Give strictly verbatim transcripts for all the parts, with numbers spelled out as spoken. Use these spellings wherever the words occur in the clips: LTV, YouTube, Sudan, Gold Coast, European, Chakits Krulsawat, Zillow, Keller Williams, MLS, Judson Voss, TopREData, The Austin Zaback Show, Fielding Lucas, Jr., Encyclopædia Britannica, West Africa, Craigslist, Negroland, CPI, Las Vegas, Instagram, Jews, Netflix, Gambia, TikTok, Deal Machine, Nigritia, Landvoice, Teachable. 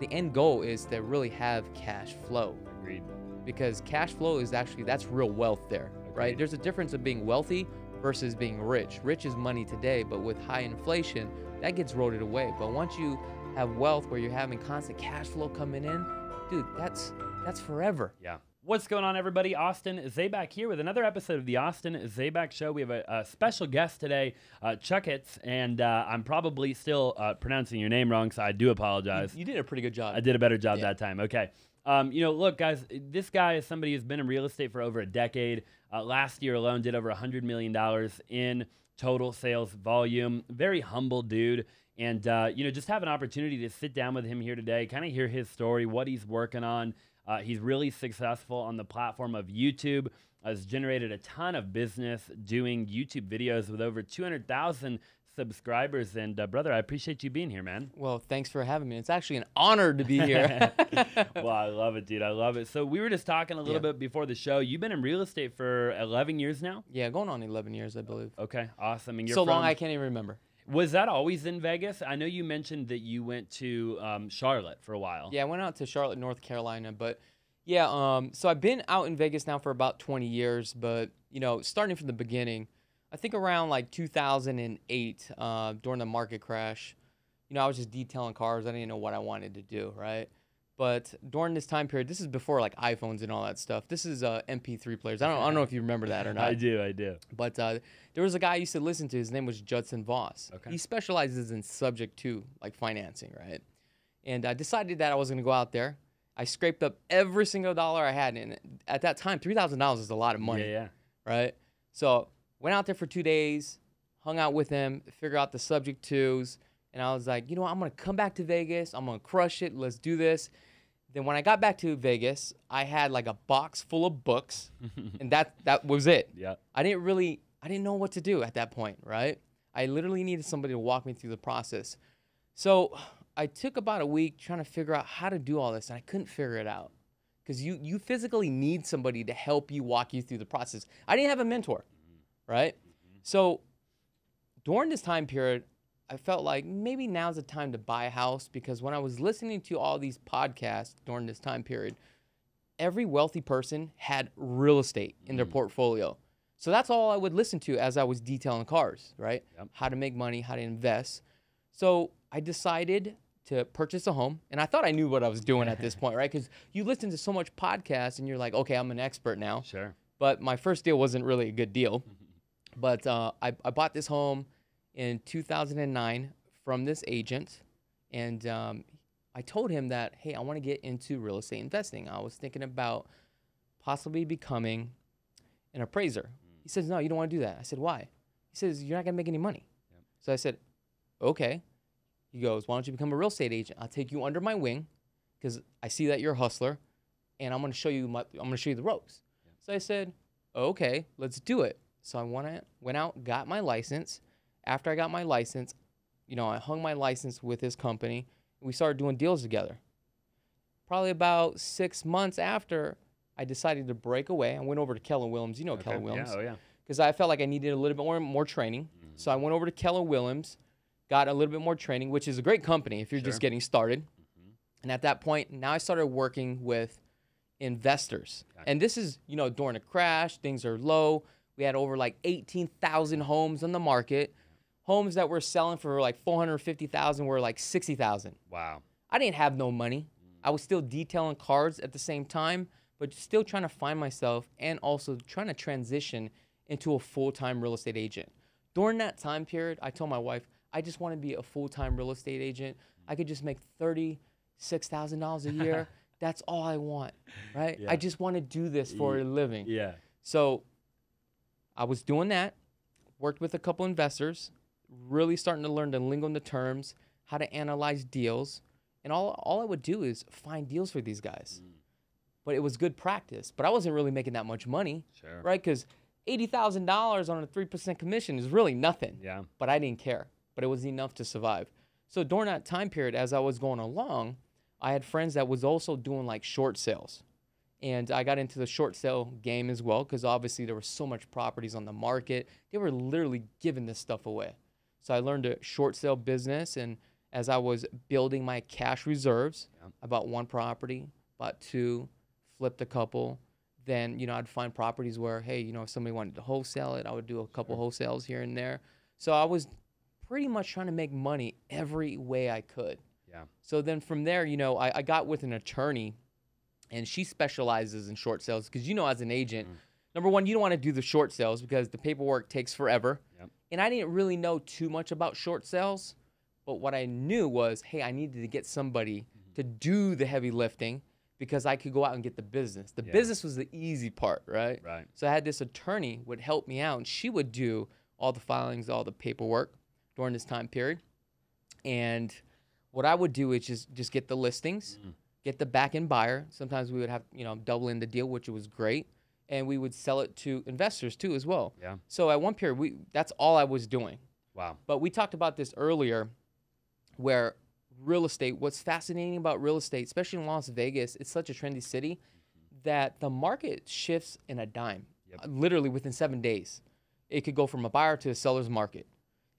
the end goal is to really have cash flow. Agreed. Because cash flow is actually, that's real wealth there, Agreed. Right? There's a difference of being wealthy versus being rich. Rich is money today, but with high inflation, that gets eroded away. But once you have wealth where you're having constant cash flow coming in, dude, that's that's forever. Yeah. What's going on, everybody? Austin Zaback here with another episode of The Austin Zaback Show. We have a, a special guest today, uh, Chakits, and uh, I'm probably still uh, pronouncing your name wrong, so I do apologize. You, you did a pretty good job. I did a better job yeah. that time. Okay. Um, you know, look, guys, this guy is somebody who's been in real estate for over a decade. Uh, last year alone did over one hundred million dollars in total sales volume. Very humble dude. And, uh, you know, just have an opportunity to sit down with him here today, kind of hear his story, what he's working on. Uh, he's really successful on the platform of YouTube, has generated a ton of business doing YouTube videos with over two hundred thousand subscribers. And uh, brother, I appreciate you being here, man. Well, thanks for having me. It's actually an honor to be here. Well, I love it, dude. I love it. So we were just talking a little yeah. bit before the show. You've been in real estate for eleven years now? Yeah, going on eleven years, I believe. Okay, awesome. And you're so from long, I can't even remember. Was that always in Vegas? I know you mentioned that you went to um, Charlotte for a while. Yeah, I went out to Charlotte, North Carolina. But yeah, um, so I've been out in Vegas now for about twenty years. But, you know, starting from the beginning, I think around like two thousand eight, uh, during the market crash, you know, I was just detailing cars. I didn't know what I wanted to do, right? But during this time period, this is before like iPhones and all that stuff. This is uh, M P three players. I don't, I don't know if you remember that or not. I do, I do. But uh, there was a guy I used to listen to. His name was Judson Voss. Okay. He specializes in subject to like financing, right? And I decided that I was going to go out there. I scraped up every single dollar I had. And at that time, three thousand dollars is a lot of money. Yeah, yeah. Right? So went out there for two days, hung out with him, figured out the subject twos. And I was like, you know what? I'm going to come back to Vegas. I'm going to crush it. Let's do this. Then when I got back to Vegas, I had like a box full of books, and that that was it. Yeah. I didn't really, I didn't know what to do at that point, right? I literally needed somebody to walk me through the process. So I took about a week trying to figure out how to do all this, and I couldn't figure it out because you, you physically need somebody to help you walk you through the process. I didn't have a mentor, right? Mm-hmm. So during this time period, I felt like maybe now's the time to buy a house, because when I was listening to all these podcasts during this time period, every wealthy person had real estate in their mm. portfolio. So that's all I would listen to as I was detailing cars, right? Yep. How to make money, how to invest. So I decided to purchase a home, and I thought I knew what I was doing at this point, right? Because you listen to so much podcasts and you're like, okay, I'm an expert now. Sure. But my first deal wasn't really a good deal. But uh, I, I bought this home in two thousand nine from this agent, and um, I told him that, hey, I want to get into real estate investing. I was thinking about possibly becoming an appraiser. Mm. He says, no, you don't want to do that. I said, why? He says, you're not going to make any money. Yep. So I said, okay. He goes, why don't you become a real estate agent? I'll take you under my wing because I see that you're a hustler, and I'm going to show you my, I'm going to show you the ropes. Yep. So I said, okay, let's do it. So I wanna, went out, got my license. After I got my license, you know, I hung my license with his company. We started doing deals together. Probably about six months after, I decided to break away. I went over to Keller Williams. You know okay. Keller Williams. Yeah, oh, yeah. Because I felt like I needed a little bit more, more training. Mm-hmm. So I went over to Keller Williams, got a little bit more training, which is a great company if you're sure. just getting started. Mm-hmm. And at that point, now I started working with investors. Okay. And this is, you know, during a crash, things are low. We had over like eighteen thousand homes on the market. Homes that were selling for like four hundred fifty thousand were like sixty thousand. Wow. I didn't have no money. I was still detailing cars at the same time, but still trying to find myself and also trying to transition into a full-time real estate agent. During that time period, I told my wife, I just want to be a full-time real estate agent. I could just make thirty-six thousand dollars a year. That's all I want, right? Yeah. I just want to do this for a living. Yeah. So I was doing that, worked with a couple investors, really starting to learn the lingo and the terms, how to analyze deals. And all, all I would do is find deals for these guys. Mm. But it was good practice. But I wasn't really making that much money, sure. right? Because eighty thousand dollars on a three percent commission is really nothing. Yeah. But I didn't care. But it was enough to survive. So during that time period, as I was going along, I had friends that was also doing like short sales. And I got into the short sale game as well, because obviously there were so much properties on the market. They were literally giving this stuff away. So I learned a short sale business, and as I was building my cash reserves. Yeah. I bought one property, bought two, flipped a couple. Then, you know, I'd find properties where, hey, you know, if somebody wanted to wholesale it, I would do a couple sure. wholesales here and there. So I was pretty much trying to make money every way I could. Yeah. So then from there, you know, I, I got with an attorney, and she specializes in short sales because, you know, as an agent, mm-hmm. number one, you don't want to do the short sales because the paperwork takes forever. Yep. And I didn't really know too much about short sales. But what I knew was, hey, I needed to get somebody mm-hmm. to do the heavy lifting, because I could go out and get the business. The yeah. business was the easy part, right? Right. So I had this attorney would help me out, and she would do all the filings, all the paperwork during this time period. And what I would do is just, just get the listings, mm-hmm. get the back-end buyer. Sometimes we would have, you know, double in the deal, which was great. And we would sell it to investors too as well. Yeah. So at one period, we that's all I was doing. Wow. But we talked about this earlier, where real estate, what's fascinating about real estate, especially in Las Vegas, it's such a trendy city mm-hmm. that the market shifts in a dime. Yep. Literally within seven days, it could go from a buyer to a seller's market.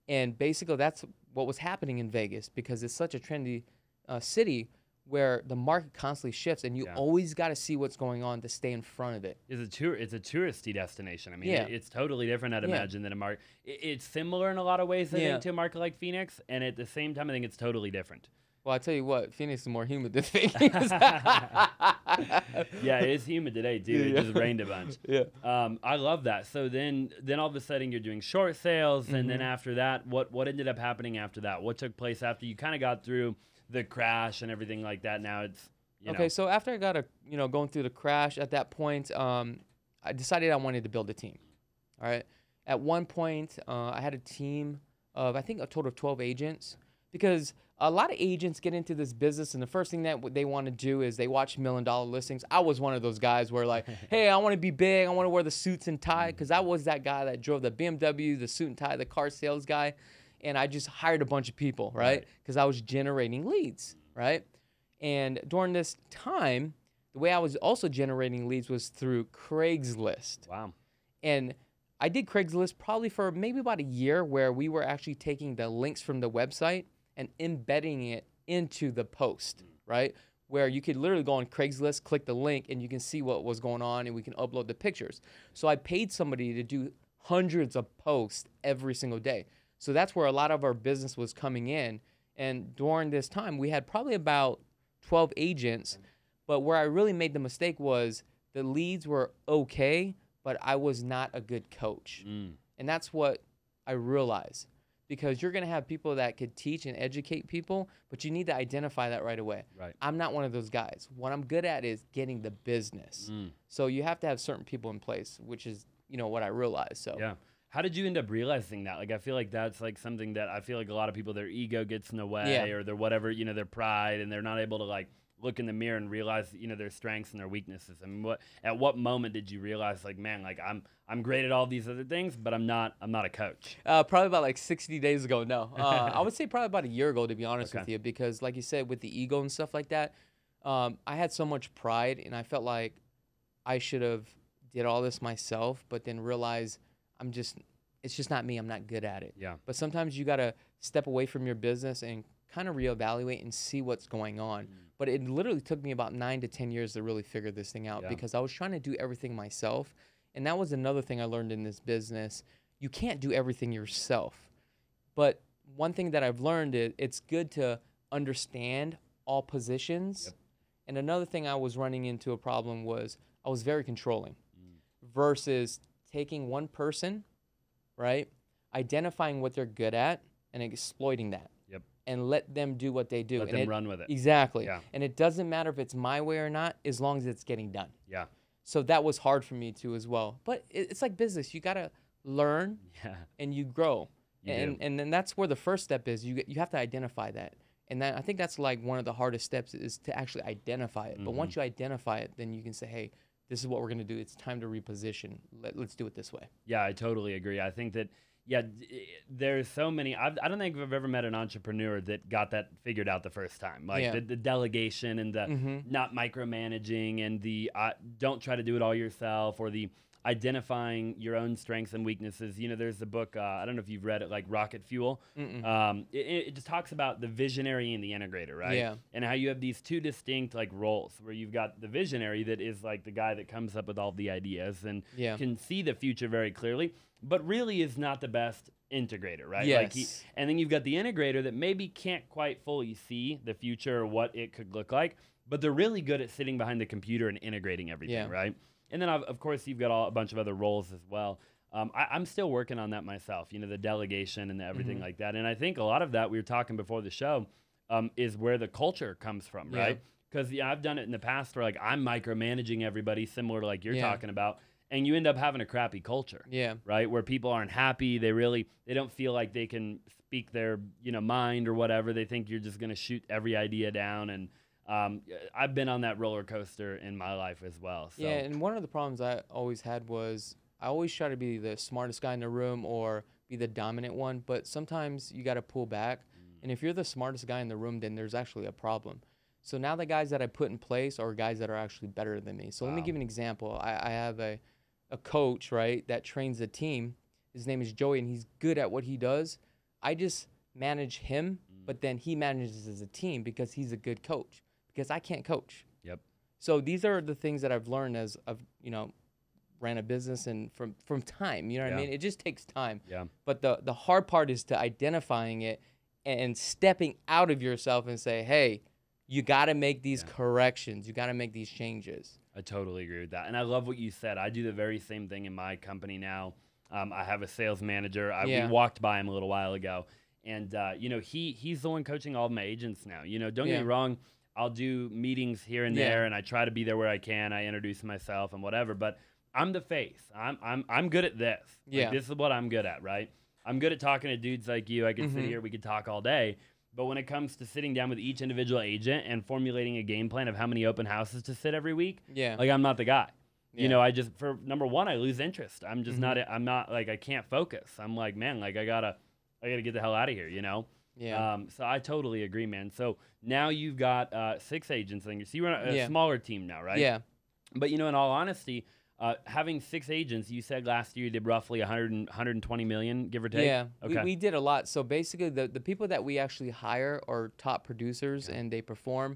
And basically that's what was happening in Vegas, because it's such a trendy uh, city where the market constantly shifts, and you yeah. always got to see what's going on to stay in front of it. It's a, tour, it's a touristy destination. I mean, yeah. it, it's totally different, I'd yeah. imagine, than a market. It, it's similar in a lot of ways, I yeah. think, to a market like Phoenix, and at the same time, I think it's totally different. Well, I tell you what, Phoenix is more humid than Vegas. Yeah, it is humid today, dude. Yeah, yeah. It just rained a bunch. Yeah. Um, I love that. So then, then all of a sudden you're doing short sales, mm-hmm. and then after that, what what ended up happening after that? What took place after you kind of got through the crash and everything like that? Now it's you okay. know. So after I got a you know going through the crash, at that point, um, I decided I wanted to build a team. All right. At one point, uh, I had a team of I think a total of twelve agents, because a lot of agents get into this business, and the first thing that they want to do is they watch million dollar listings. I was one of those guys where like, hey, I want to be big. I want to wear the suits and tie, because I was that guy that drove the B M W, the suit and tie, the car sales guy. And I just hired a bunch of people, right? Because right. I was generating leads, right? And during this time, the way I was also generating leads was through Craigslist. Wow. And I did Craigslist probably for maybe about a year, where we were actually taking the links from the website and embedding it into the post, right? Where you could literally go on Craigslist, click the link, and you can see what was going on, and we can upload the pictures. So I paid somebody to do hundreds of posts every single day. So that's where a lot of our business was coming in. And during this time, we had probably about twelve agents, but where I really made the mistake was the leads were okay, but I was not a good coach. Mm. And that's what I realized. Because you're going to have people that could teach and educate people, but you need to identify that right away. Right. I'm not one of those guys. What I'm good at is getting the business. Mm. So you have to have certain people in place, which is, you know, what I realized. So yeah. How did you end up realizing that? Like, I feel like that's like something that I feel like a lot of people, their ego gets in the way yeah. or their whatever, you know, their pride, and they're not able to like look in the mirror and realize, you know, their strengths and their weaknesses. I mean, what, at what moment did you realize like, man, like I'm, I'm great at all these other things, but I'm not, I'm not a coach? Uh, probably about like sixty days ago. No, uh, I would say probably about a year ago, to be honest okay. with you, because like you said, with the ego and stuff like that, um, I had so much pride, and I felt like I should have did all this myself, but then realized I'm just, it's just not me. I'm not good at it. Yeah. But sometimes you got to step away from your business and kind of reevaluate and see what's going on. Mm. But it literally took me about nine to ten years to really figure this thing out yeah. because I was trying to do everything myself. And that was another thing I learned in this business. You can't do everything yourself. But one thing that I've learned is it's good to understand all positions. Yep. And another thing I was running into a problem was I was very controlling mm. versus taking one person, right, identifying what they're good at and exploiting that. Yep. And let them do what they do. Let and them it, run with it. Exactly. Yeah. And it doesn't matter if it's my way or not, as long as it's getting done. Yeah. So that was hard for me too as well. But it, it's like business. You got to learn yeah. and you grow. You and, and and then that's where the first step is. You you have to identify that. And that, I think that's like one of the hardest steps is to actually identify it. Mm-hmm. But once you identify it, then you can say, hey, this is what we're going to do. It's time to reposition. Let, let's do it this way. Yeah, I totally agree. I think that, yeah, there's so many. I've, I don't think I've ever met an entrepreneur that got that figured out the first time. Like yeah. the, the delegation and the mm-hmm. not micromanaging and the uh, don't try to do it all yourself, or the identifying your own strengths and weaknesses. You know, there's the book, uh, I don't know if you've read it, like Rocket Fuel. Mm-mm. Um, it, it just talks about the visionary and the integrator, right? Yeah. And how you have these two distinct like roles where you've got the visionary that is like the guy that comes up with all the ideas and yeah. can see the future very clearly, but really is not the best integrator, right? Yes. Like he, and then you've got the integrator that maybe can't quite fully see the future or what it could look like, but they're really good at sitting behind the computer and integrating everything, yeah. right? And then, of course, you've got all, a bunch of other roles as well. Um, I, I'm still working on that myself, you know, the delegation and the everything mm-hmm. like that. And I think a lot of that, we were talking before the show, um, is where the culture comes from, yeah. right? Because yeah, I've done it in the past where, like, I'm micromanaging everybody, similar to, like, you're yeah. talking about. And you end up having a crappy culture, yeah. right? Where people aren't happy. They really, they don't feel like they can speak their, you know, mind or whatever. They think you're just going to shoot every idea down and, Um, I've been on that roller coaster in my life as well. So. Yeah, and one of the problems I always had was I always try to be the smartest guy in the room or be the dominant one, but sometimes you got to pull back. Mm. And if you're the smartest guy in the room, then there's actually a problem. So now the guys that I put in place are guys that are actually better than me. So wow. let me give an example. I, I have a, a coach, right, that trains the team. His name is Joey, and he's good at what he does. I just manage him, mm. but then he manages as a team because he's a good coach. Because I can't coach. Yep. So these are the things that I've learned as I've, you know, ran a business and from, from time, you know what yeah. I mean? It just takes time. Yeah. But the, the hard part is to identifying it and stepping out of yourself and say, hey, you got to make these yeah. corrections. You got to make these changes. I totally agree with that. And I love what you said. I do the very same thing in my company now. Um, I have a sales manager. I, yeah. We walked by him a little while ago. And, uh, you know, he he's the one coaching all my agents now. You know, don't yeah. get me wrong. I'll do meetings here and there, yeah. and I try to be there where I can. I introduce myself and whatever, but I'm the face. I'm I'm I'm good at this. Yeah. Like, this is what I'm good at, right? I'm good at talking to dudes like you. I could mm-hmm. sit here. We could talk all day. But when it comes to sitting down with each individual agent and formulating a game plan of how many open houses to sit every week, yeah. like I'm not the guy. Yeah. You know, I just, for number one, I lose interest. I'm just mm-hmm. not, I'm not like, I can't focus. I'm like, man, like I gotta, I gotta get the hell out of here, you know? Yeah. Um, so I totally agree, man. So now you've got uh, six agents. So you run a, a yeah. smaller team now, right? Yeah. But, you know, in all honesty, uh, having six agents, you said last year you did roughly one hundred, one hundred twenty million, give or take? Yeah. Okay. We, we did a lot. So basically the, the people that we actually hire are top producers yeah. and they perform.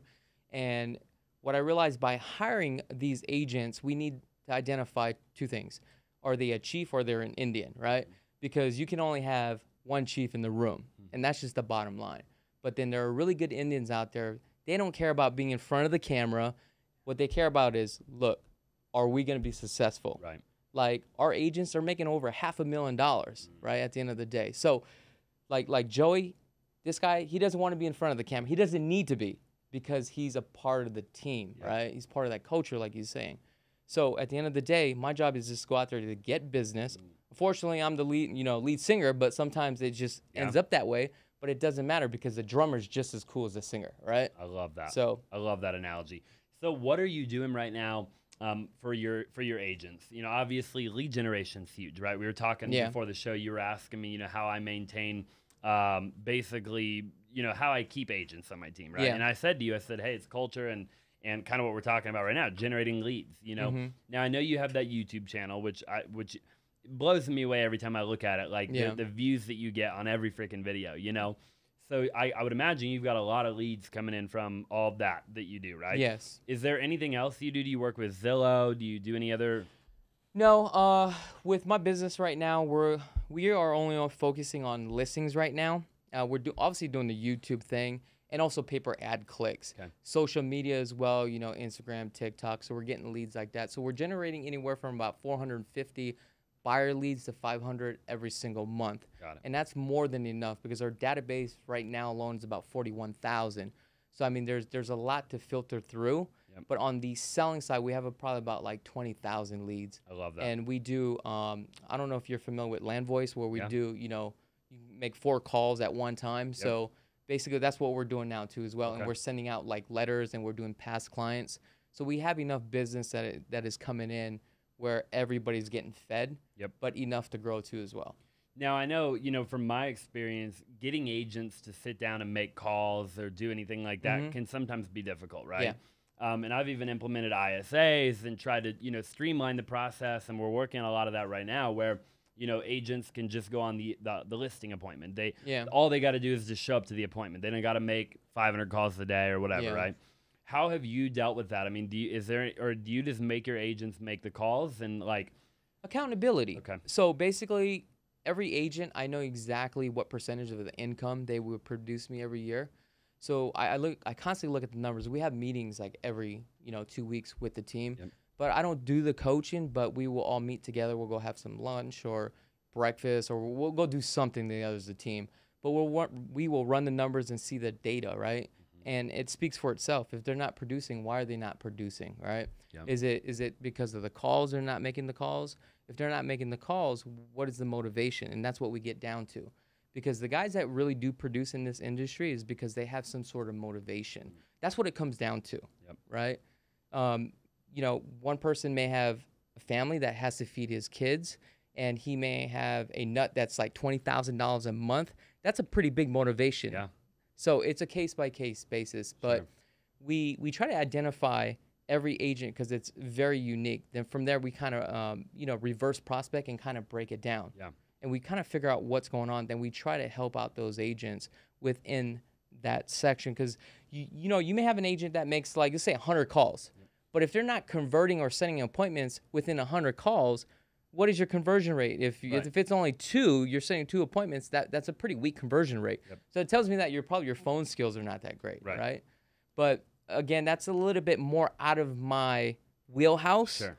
And what I realized by hiring these agents, we need to identify two things. Are they a chief or they're an Indian, right? Because you can only have one chief in the room. And that's just the bottom line. But then there are really good Indians out there. They don't care about being in front of the camera. What they care about is, look, are we going to be successful? Right. Like, our agents are making over half a million dollars, mm. right, at the end of the day. So, like, like Joey, this guy, he doesn't want to be in front of the camera. He doesn't need to be because he's a part of the team, yeah. right? He's part of that culture, like he's saying. So, at the end of the day, my job is just go out there to get business. Mm. Fortunately, I'm the lead, you know, lead singer, but sometimes it just yeah. ends up that way. But it doesn't matter because the drummer's just as cool as the singer, right? I love that. So I love that analogy. So what are you doing right now um, for your for your agents? You know, obviously lead generation's huge, right? We were talking yeah. before the show. You were asking me, you know, how I maintain, um, basically, you know, how I keep agents on my team, right? Yeah. And I said to you, I said, hey, it's culture and. And kind of what we're talking about right now, generating leads. You know, mm-hmm. now I know you have that YouTube channel, which I which. blows me away every time I look at it, like yeah. the, the views that you get on every freaking video, you know? So I, I would imagine you've got a lot of leads coming in from all that that you do, right? Yes. Is there anything else you do? Do you work with Zillow? Do you do any other? No, uh, with my business right now, we're, we are only focusing on listings right now. Uh, we're do, obviously doing the YouTube thing and also paper ad clicks, okay. social media as well, you know, Instagram, TikTok. So we're getting leads like that. So we're generating anywhere from about four hundred fifty buyer leads to five hundred every single month. Got it. And that's more than enough because our database right now alone is about forty-one thousand. So, I mean, there's there's a lot to filter through. Yep. But on the selling side, we have a, probably about like twenty thousand leads. I love that. And we do, um, I don't know if you're familiar with Landvoice, where we yeah. do, you know, you make four calls at one time. Yep. So, basically, that's what we're doing now, too, as well. Okay. And we're sending out like letters and we're doing past clients. So, we have enough business that it, that is coming in where everybody's getting fed, yep. but enough to grow too as well. Now I know, you know, from my experience, getting agents to sit down and make calls or do anything like that mm-hmm. can sometimes be difficult, right? Yeah. Um, and I've even implemented I S As and tried to, you know, streamline the process. And we're working on a lot of that right now where, you know, agents can just go on the, the, the listing appointment. They yeah. All they got to do is just show up to the appointment. They don't got to make five hundred calls a day or whatever, yeah. right? How have you dealt with that? I mean, do you, is there, or do you just make your agents make the calls and like? Accountability. Okay. So basically every agent, I know exactly what percentage of the income they would produce me every year. So I, I look, I constantly look at the numbers. We have meetings like every, you know, two weeks with the team, yep. but I don't do the coaching, but we will all meet together. We'll go have some lunch or breakfast, or we'll go do something together as a team, but we'll, we will run the numbers and see the data, right? And it speaks for itself. If they're not producing, why are they not producing, right? Yep. Is it is it because of the calls they're not making the calls? If they're not making the calls, what is the motivation? And that's what we get down to. Because the guys that really do produce in this industry is because they have some sort of motivation. Mm-hmm. That's what it comes down to, yep. right? Um, you know, one person may have a family that has to feed his kids, and he may have a nut that's like twenty thousand dollars a month. That's a pretty big motivation. Yeah. So it's a case-by-case basis, but sure. we we try to identify every agent because it's very unique. Then from there, we kind of, um, you know, reverse prospect and kind of break it down. Yeah. And we kind of figure out what's going on. Then we try to help out those agents within that section because, you, you know, you may have an agent that makes, like, let's say one hundred calls. Yep. But if they're not converting or setting appointments within one hundred calls, what is your conversion rate? If you, right. if it's only two, you're sending two appointments, that, that's a pretty weak conversion rate. Yep. So it tells me that you're probably your phone skills are not that great, right? right? But again, that's a little bit more out of my wheelhouse. Sure.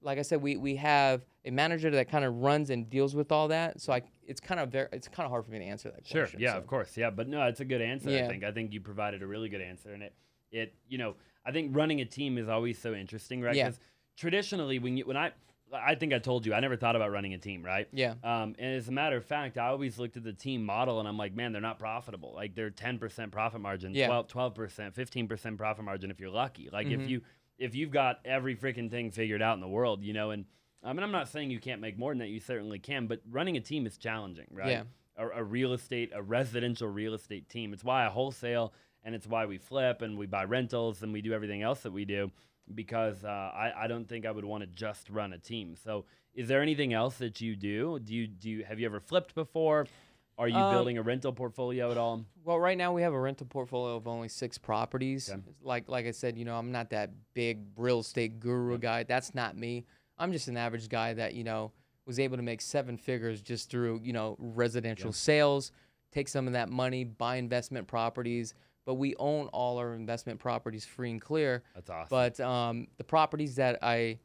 Like I said, we, we have a manager that kind of runs and deals with all that. So I, it's kind of very, it's kind of hard for me to answer that sure. question. Sure, yeah, so. Of course. Yeah, but no, it's a good answer, yeah. I think. I think you provided a really good answer. And it, it you know, I think running a team is always so interesting, right? Because yeah. traditionally, when you, when I... I think I told you, I never thought about running a team, right? Yeah. Um, and as a matter of fact, I always looked at the team model and I'm like, man, they're not profitable. Like they're ten percent profit margin, yeah. twelve percent, fifteen percent profit margin if you're lucky. Like mm-hmm. if, you, if you've got every freaking thing figured out in the world, you know, and I mean, I'm not saying you can't make more than that. You certainly can, but running a team is challenging, right? Yeah. A, a real estate, a residential real estate team. It's why I wholesale and it's why we flip and we buy rentals and we do everything else that we do. Because uh, I, I don't think I would want to just run a team. So is there anything else that you do? Do you, do you, have you ever flipped before? Are you um, building a rental portfolio at all? Well, right now we have a rental portfolio of only six properties. Okay. Like like I said, you know, I'm not that big real estate guru guy. That's not me. I'm just an average guy that, you know, was able to make seven figures just through, you know, residential yep. sales, take some of that money, buy investment properties. But we own all our investment properties free and clear. That's awesome. But um, the properties that I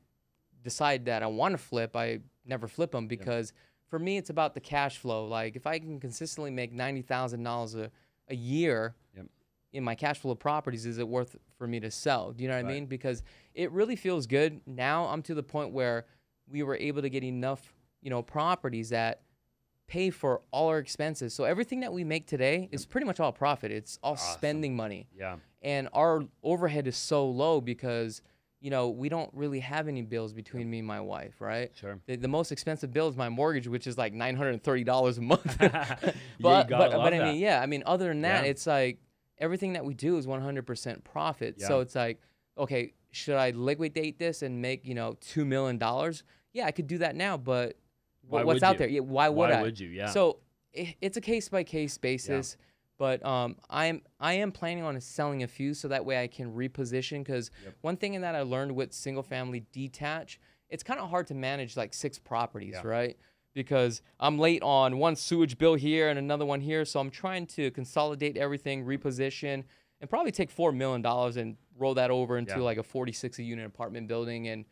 decide that I want to flip, I never flip them because yep. for me, it's about the cash flow. Like if I can consistently make ninety thousand dollars a, a year yep. in my cash flow of properties, is it worth for me to sell? Do you know what right. I mean? Because it really feels good. Now I'm to the point where we were able to get enough, you know, properties that pay for all our expenses. So everything that we make today is pretty much all profit. It's all awesome. Spending money. Yeah. And our overhead is so low because, you know, we don't really have any bills between yep. me and my wife, right? Sure. The, the most expensive bill is my mortgage, which is like nine hundred thirty dollars a month. but yeah, but, but I mean, that. yeah, I mean, other than that, yeah. it's like everything that we do is one hundred percent profit. Yeah. So it's like, okay, should I liquidate this and make, you know, two million dollars? Yeah, I could do that now, but Why what's out you? there? Yeah, why would why I? Why would you? Yeah. So it, it's a case by case basis, yeah. but um, I'm I am planning on selling a few so that way I can reposition. Because yep. one thing that I learned with single family detach, it's kind of hard to manage like six properties, yeah. right? Because I'm late on one sewage bill here and another one here, so I'm trying to consolidate everything, reposition, and probably take four million dollars and roll that over into yeah. like a forty-six unit apartment building and.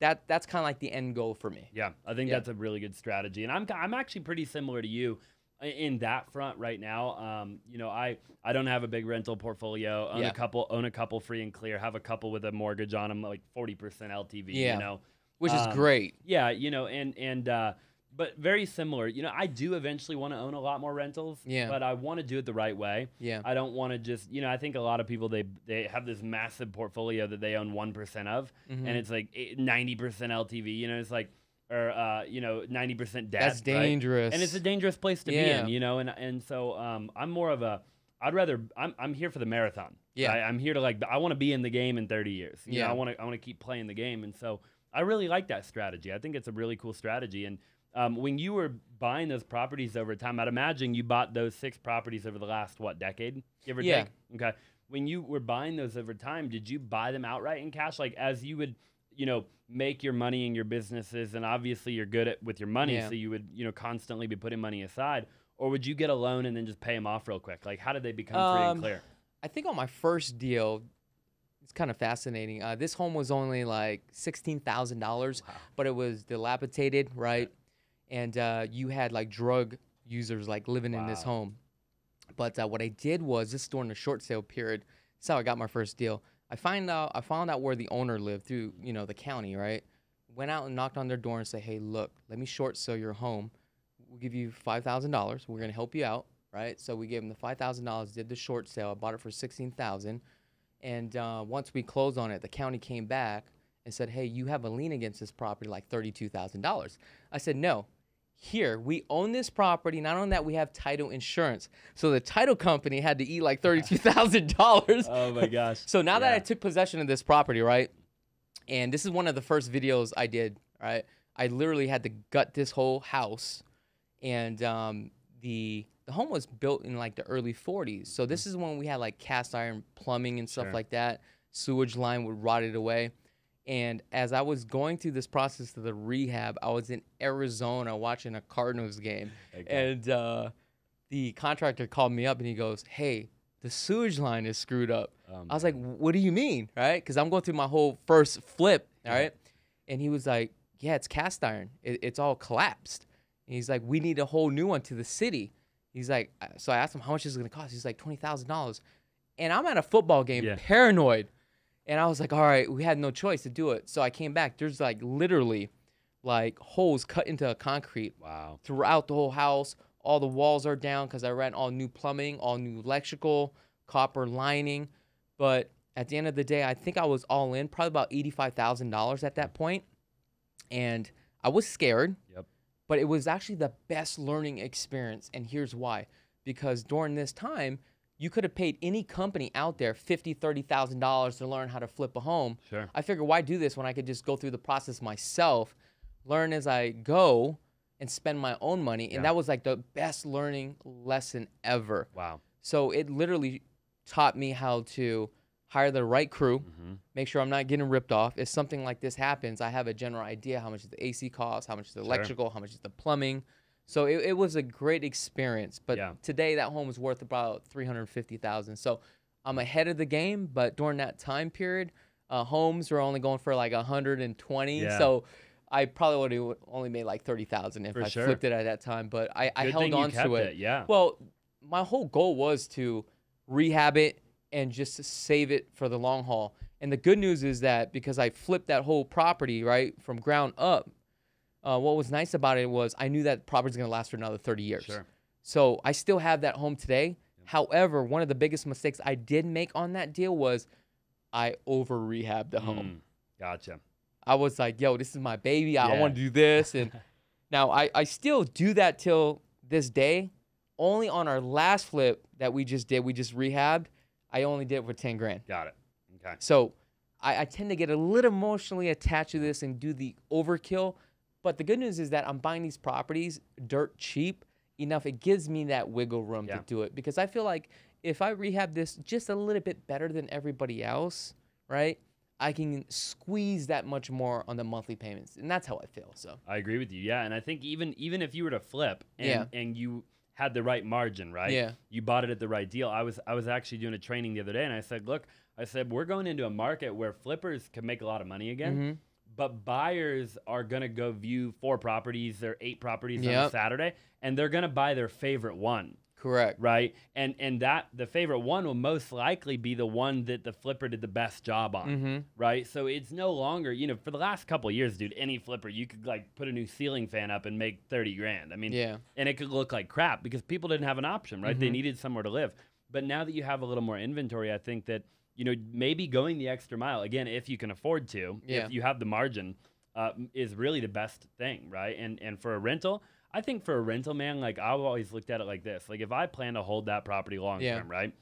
That that's kind of like the end goal for me. Yeah, I think yeah. that's a really good strategy, and I'm I'm actually pretty similar to you in that front right now. Um, you know, I I don't have a big rental portfolio. Own yeah. a couple, own a couple free and clear. Have a couple with a mortgage on them, like forty percent L T V. Yeah. You know, which um, is great. Yeah, you know, and and uh, but very similar. You know, I do eventually want to own a lot more rentals. Yeah. But I want to do it the right way. Yeah. I don't want to just you know I think a lot of people they they have this massive portfolio that they own one percent of, mm-hmm. and it's like ninety percent L T V. You know, it's like or uh you know ninety percent debt. That's dangerous. Right? And it's a dangerous place to yeah. be in. You know, and and so um I'm more of a I'd rather I'm I'm here for the marathon. Yeah, I, I'm here to like I want to be in the game in thirty years. You yeah, know, I want to I want to keep playing the game, and so I really like that strategy. I think it's a really cool strategy. And um, when you were buying those properties over time, I'd imagine you bought those six properties over the last what decade, give or yeah. take. Okay, when you were buying those over time, did you buy them outright in cash, like as you would, you know, make your money in your businesses, and obviously you're good at with your money, yeah. so you would you know constantly be putting money aside. Or would you get a loan and then just pay them off real quick? Like, how did they become um, free and clear? I think on my first deal, it's kind of fascinating. Uh, this home was only like sixteen thousand dollars, wow. but it was dilapidated, right? Yeah. And uh, you had like drug users like living wow. in this home. But uh, what I did was, this during the short sale period, that's how I got my first deal. I find out I found out where the owner lived through, you know, the county, right? Went out and knocked on their door and said, "Hey, look, let me short sale your home. We'll give you five thousand dollars. We're going to help you out," right? So we gave them the five thousand dollars, did the short sale. I bought it for sixteen thousand dollars. And uh, once we closed on it, the county came back and said, "Hey, you have a lien against this property, like thirty-two thousand dollars. I said, "No, here, we own this property. Not only that, we have title insurance." So the title company had to eat like thirty-two thousand dollars. Oh, my gosh. So now yeah. that I took possession of this property, right? And this is one of the first videos I did, right? I literally had to gut this whole house. And um, the the home was built in like the early forties. So this is when we had like cast iron plumbing and stuff sure. like that. Sewage line would rot it away. And as I was going through this process of the rehab, I was in Arizona watching a Cardinals game. Okay. And uh, the contractor called me up and he goes, "Hey, the sewage line is screwed up." Um, I was like, "What do you mean?" Right? Because I'm going through my whole first flip. All yeah. right. And he was like, "Yeah, it's cast iron. It, it's all collapsed." He's like, "We need a whole new one to the city." He's like, so I asked him, "How much is it going to cost?" He's like, twenty thousand dollars. And I'm at a football game, yeah. paranoid. And I was like, all right, we had no choice to do it. So I came back. There's like literally like holes cut into concrete wow. throughout the whole house. All the walls are down because I ran all new plumbing, all new electrical, copper lining. But at the end of the day, I think I was all in, probably about eighty-five thousand dollars at that point. And I was scared. Yep. But it was actually the best learning experience, and here's why. Because during this time, you could have paid any company out there fifty thousand dollars, thirty thousand dollars to learn how to flip a home. Sure. I figured, why do this when I could just go through the process myself, learn as I go, and spend my own money? And yeah. that was like the best learning lesson ever. Wow. So it literally taught me how to hire the right crew, mm-hmm. make sure I'm not getting ripped off. If something like this happens, I have a general idea how much the A C costs, how much the electrical, sure. how much is the plumbing. So it, it was a great experience. But yeah. today that home is worth about three hundred fifty thousand dollars. So I'm ahead of the game, but during that time period, uh, homes were only going for like one hundred twenty. Yeah. So I probably would have only made like thirty thousand if for I sure. flipped it at that time. But I, I held on to it. it. Yeah. Well, my whole goal was to rehab it and just to save it for the long haul. And the good news is that because I flipped that whole property, right, from ground up, uh, what was nice about it was I knew that property was going to last for another thirty years. Sure. So I still have that home today. Yep. However, one of the biggest mistakes I did make on that deal was I over-rehabbed the mm, home. Gotcha. I was like, yo, this is my baby. Yeah. I want to do this. And now I, I still do that till this day. Only on our last flip that we just did, we just rehabbed. I only did it for ten grand. Got it. Okay. So I, I tend to get a little emotionally attached to this and do the overkill. But the good news is that I'm buying these properties dirt cheap enough. It gives me that wiggle room yeah. to do it, because I feel like if I rehab this just a little bit better than everybody else, right, I can squeeze that much more on the monthly payments. And that's how I feel. So I agree with you. Yeah. And I think even even if you were to flip and, yeah. and you had the right margin, right? Yeah. You bought it at the right deal. I was I was actually doing a training the other day, and I said, look, I said, we're going into a market where flippers can make a lot of money again, mm-hmm. but buyers are going to go view four properties or eight properties yep. on a Saturday, and they're going to buy their favorite one. Correct. Right? And and that the favorite one will most likely be the one that the flipper did the best job on, mm-hmm. right? So it's no longer, you know, for the last couple of years, dude, any flipper, you could like put a new ceiling fan up and make thirty grand. I mean, yeah. and it could look like crap because people didn't have an option, right? Mm-hmm. They needed somewhere to live. But now that you have a little more inventory, I think that, you know, maybe going the extra mile, again, if you can afford to, yeah. if you have the margin, uh, is really the best thing, right? And and for a rental, I think for a rental, man, like I've always looked at it like this. Like if I plan to hold that property long yeah. term, right?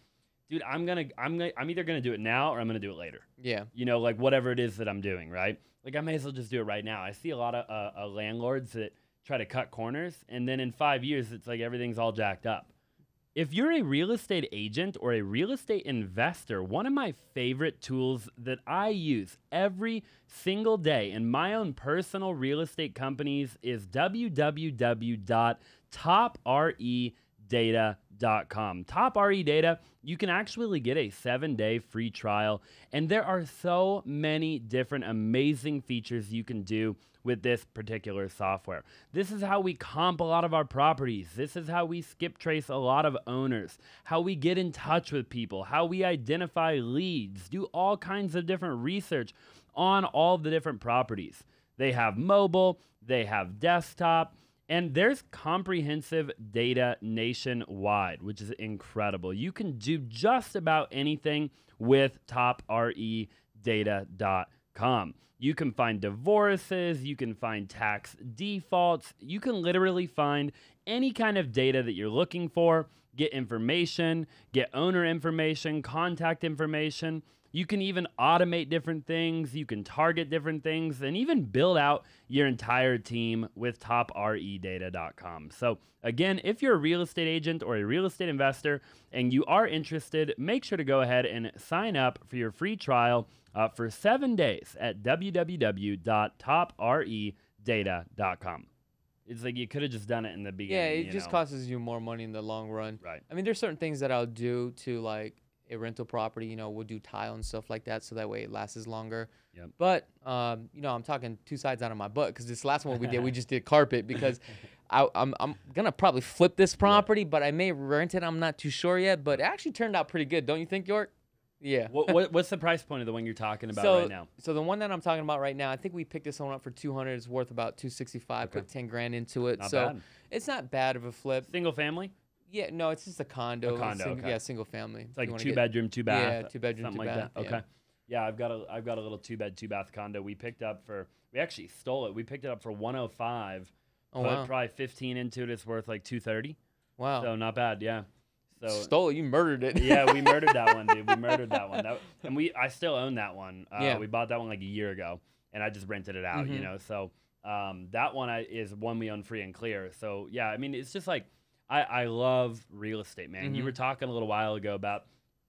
Dude, I'm gonna, I'm gonna, I'm either gonna do it now or I'm gonna do it later. Yeah. You know, like whatever it is that I'm doing, right? Like I may as well just do it right now. I see a lot of uh, uh, landlords that try to cut corners, and then in five years, it's like everything's all jacked up. If you're a real estate agent or a real estate investor, one of my favorite tools that I use every single day in my own personal real estate companies is w w w dot top r e data dot com. TopREdata, you can actually get a seven day free trial, and there are so many different amazing features you can do with this particular software. This is how we comp a lot of our properties. This is how we skip trace a lot of owners, how we get in touch with people, how we identify leads, do all kinds of different research on all the different properties. They have mobile, they have desktop, and there's comprehensive data nationwide, which is incredible. You can do just about anything with top r e data dot com. You can find divorces, you can find tax defaults, you can literally find any kind of data that you're looking for, get information, get owner information, contact information. You can even automate different things, you can target different things, and even build out your entire team with top r e data dot com. So again, if you're a real estate agent or a real estate investor and you are interested, make sure to go ahead and sign up for your free trial uh, for seven days at w w w dot top r e data dot com. It's like you could have just done it in the beginning. Yeah, it just know. costs you more money in the long run. Right. I mean, there's certain things that I'll do to like, a rental property, you know, we'll do tile and stuff like that so that way it lasts longer. Yep. But, um, you know, I'm talking two sides out of my butt because this last one we did, we just did carpet because I, I'm, I'm going to probably flip this property, yeah. but I may rent it. I'm not too sure yet, but it actually turned out pretty good. Don't you think, York? Yeah. What, what, what's the price point of the one you're talking about so, right now? So the one that I'm talking about right now, I think we picked this one up for two hundred. It's worth about two sixty-five, okay. Put ten grand into it. Not so bad. It's not bad of a flip. Single family? Yeah, no, it's just a condo. A condo, single, okay. Yeah, single family. It's like two get, bedroom, two bath. Yeah, two bedroom, something two like bath. That. Okay. Yeah. yeah, I've got a, I've got a little two bed, two bath condo. We picked up for, we actually stole it. We picked it up for one oh five. Oh wow. Probably fifteen into it. It's worth like two thirty. Wow. So not bad. Yeah. So stole it. You murdered it. Yeah, we murdered that one, dude. We murdered that one. That, and we, I still own that one. Uh, yeah. We bought that one like a year ago, and I just rented it out. Mm-hmm. You know, so um, that one I, is one we own free and clear. So yeah, I mean, it's just like. I, I love real estate, man. Mm-hmm. You were talking a little while ago about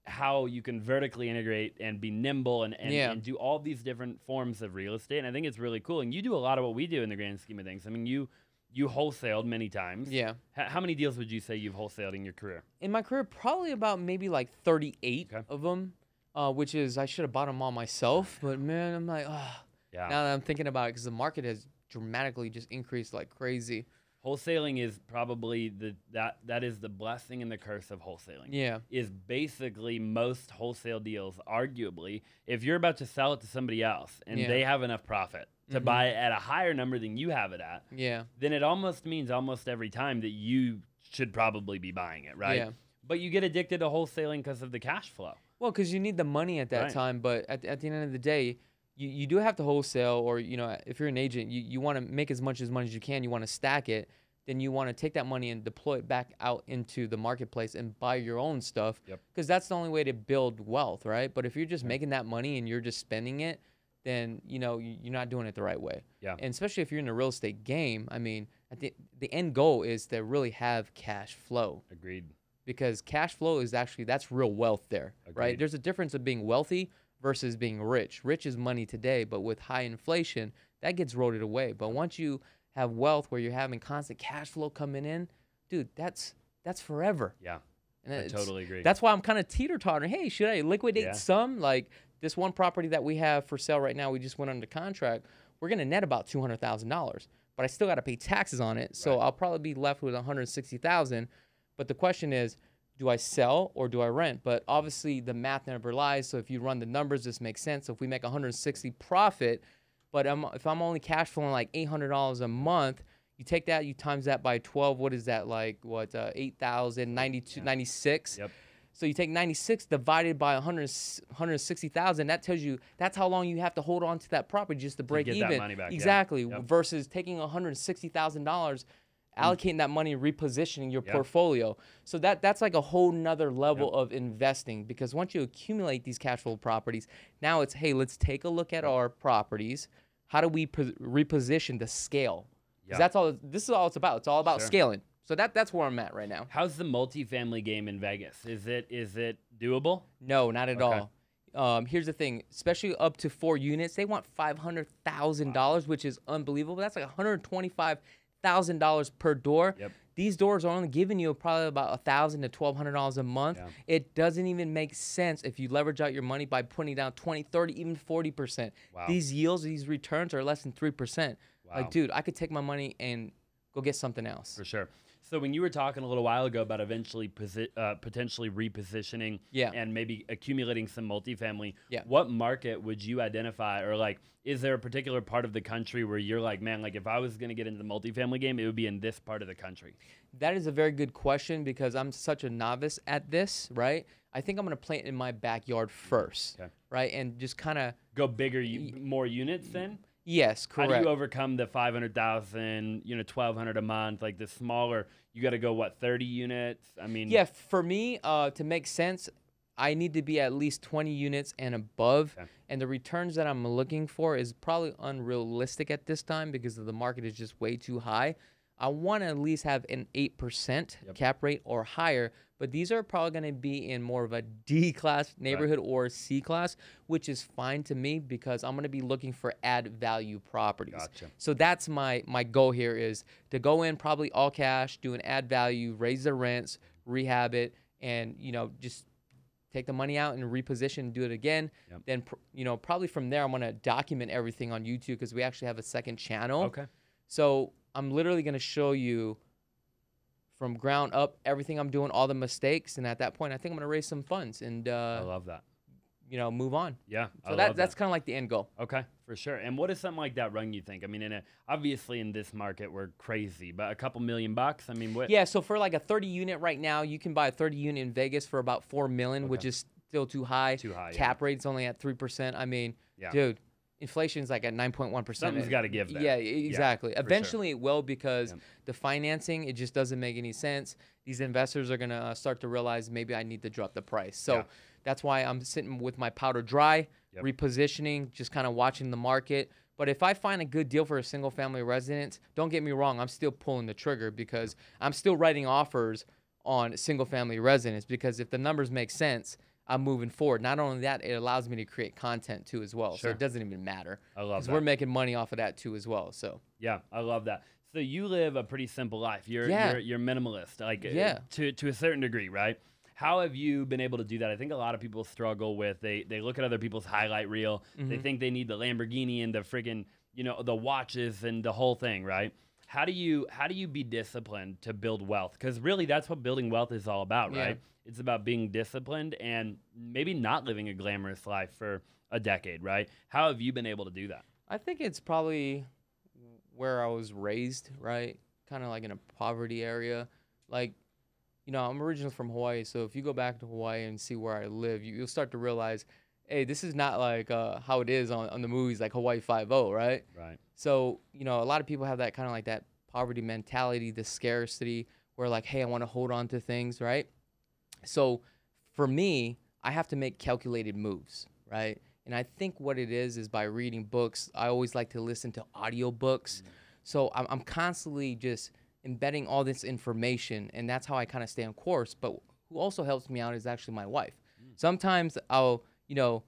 how you can vertically integrate and be nimble and, and, yeah. and do all these different forms of real estate. And I think it's really cool. And you do a lot of what we do in the grand scheme of things. I mean, you you wholesaled many times. Yeah. H how many deals would you say you've wholesaled in your career? In my career, probably about maybe like thirty-eight okay. of them, uh, which is I should have bought them all myself. But, man, I'm like, ah. Yeah. Now that I'm thinking about it because the market has dramatically just increased like crazy. Wholesaling is probably the that that is the blessing and the curse of wholesaling. Yeah, is basically most wholesale deals. Arguably, if you're about to sell it to somebody else and yeah. they have enough profit to mm-hmm. buy it at a higher number than you have it at, yeah, then it almost means almost every time that you should probably be buying it, right? Yeah. But you get addicted to wholesaling because of the cash flow. Well, because you need the money at that right. time, but at at the end of the day. You, you do have to wholesale, or you know, if you're an agent, you, you want to make as much as money as you can. You want to stack it, then you want to take that money and deploy it back out into the marketplace and buy your own stuff. Yep. Because that's the only way to build wealth, right? But if you're just yep. making that money and you're just spending it, then you know you're not doing it the right way. Yeah. And especially if you're in the real estate game, I mean, I think the end goal is to really have cash flow. Agreed. Because cash flow is actually that's real wealth there, Agreed. Right? There's a difference of being wealthy. Versus being rich. Rich is money today, but with high inflation, that gets eroded away. But once you have wealth where you're having constant cash flow coming in, dude, that's that's forever. Yeah, and I totally agree. That's why I'm kind of teeter-tottering. Hey, should I liquidate yeah. some? Like this one property that we have for sale right now, we just went under contract. We're gonna net about two hundred thousand dollars, but I still got to pay taxes on it, so right. I'll probably be left with one hundred sixty thousand. But the question is. Do I sell or do I rent? But obviously the math never lies. So if you run the numbers, this makes sense. So if we make one hundred sixty profit, but I'm, if I'm only cash flowing like eight hundred dollars a month, you take that, you times that by twelve. What is that like? What uh, eight thousand, ninety-two, yeah. ninety-six. Yep. So you take ninety-six divided by one hundred sixty thousand. That tells you that's how long you have to hold on to that property just to break to get even. That money back, exactly. Yeah. Yep. Versus taking one hundred sixty thousand dollars. allocating that money, repositioning your yep. portfolio. So that that's like a whole nother level yep. of investing, because once you accumulate these cash flow properties, now it's, hey, let's take a look at our properties. How do we reposition to scale? Because yep. that's all, this is all it's about. It's all about sure. scaling. So that that's where I'm at right now. How's the multifamily game in Vegas? Is it is it doable? No, not at okay. all. Um, here's the thing, especially up to four units, they want five hundred thousand dollars, wow. which is unbelievable. That's like one hundred twenty-five thousand dollars per door. Yep. These doors are only giving you probably about one thousand to twelve hundred dollars a month. Yeah. It doesn't even make sense if you leverage out your money by putting down twenty, thirty, even forty percent. Wow. These yields, these returns are less than three percent. Wow. Like, dude, I could take my money and go get something else. For sure. So when you were talking a little while ago about eventually posi uh, potentially repositioning yeah. and maybe accumulating some multifamily, yeah. what market would you identify, or like, is there a particular part of the country where you're like, man, like if I was going to get into the multifamily game, it would be in this part of the country? That is a very good question, because I'm such a novice at this, right? I think I'm going to plant in my backyard first, okay. right? And just kind of go bigger, more units then? Yes, correct. How do you overcome the five hundred thousand, you know, twelve hundred a month, like the smaller? You got to go what, thirty units? I mean, yeah. For me, uh, to make sense, I need to be at least twenty units and above, okay. and the returns that I'm looking for is probably unrealistic at this time because the market is just way too high. I want to at least have an eight percent yep. cap rate or higher, but these are probably going to be in more of a D class neighborhood right. or C class, which is fine to me because I'm going to be looking for add value properties. Gotcha. So that's my my goal here, is to go in probably all cash, do an add value, raise the rents, rehab it, and you know just take the money out and reposition, do it again. Yep. Then pr you know probably from there I'm going to document everything on YouTube, because we actually have a second channel. Okay. So I'm literally going to show you from ground up everything I'm doing, all the mistakes, and at that point, I think I'm going to raise some funds and uh, I love that. You know, move on. Yeah, so I that, love that's that. kind of like the end goal. Okay, for sure. And what does something like that run? You think? I mean, in a, obviously in this market we're crazy, but a couple million bucks. I mean, what? Yeah. So for like a thirty unit right now, you can buy a thirty unit in Vegas for about four million, okay. which is still too high. Too high. Cap yeah. rate's only at three percent. I mean, yeah. dude. Inflation's like at nine point one percent. Something's got to give that. Yeah, exactly. Yeah, eventually sure. it will, because yeah. the financing, it just doesn't make any sense. These investors are going to start to realize maybe I need to drop the price. So yeah. that's why I'm sitting with my powder dry, yep. repositioning, just kind of watching the market. But if I find a good deal for a single family residence, don't get me wrong, I'm still pulling the trigger, because I'm still writing offers on single family residence, because if the numbers make sense, I'm moving forward. Not only that, it allows me to create content too as well. Sure. So it doesn't even matter. I love that. Because we're making money off of that too as well. So yeah, I love that. So you live a pretty simple life. You're yeah. you're, you're minimalist, like yeah. to to a certain degree, right? How have you been able to do that? I think a lot of people struggle with, they they look at other people's highlight reel. Mm-hmm. They think they need the Lamborghini and the friggin', you know, the watches and the whole thing, right? How do you how do you be disciplined to build wealth? Because really, that's what building wealth is all about, right? Yeah. It's about being disciplined and maybe not living a glamorous life for a decade, right? How have you been able to do that? I think it's probably where I was raised, right? Kind of like in a poverty area. Like, you know, I'm originally from Hawaii, so if you go back to Hawaii and see where I live, you, you'll start to realize, hey, this is not like uh, how it is on, on the movies, like Hawaii Five-O, right? Right. So, you know, a lot of people have that kind of like that poverty mentality, the scarcity, where like, hey, I want to hold on to things, right? So for me, I have to make calculated moves, right? And I think what it is is by reading books. I always like to listen to audiobooks. Mm-hmm. So I'm, I'm constantly just embedding all this information, and that's how I kind of stay on course. But who also helps me out is actually my wife. Mm. Sometimes I'll, you know,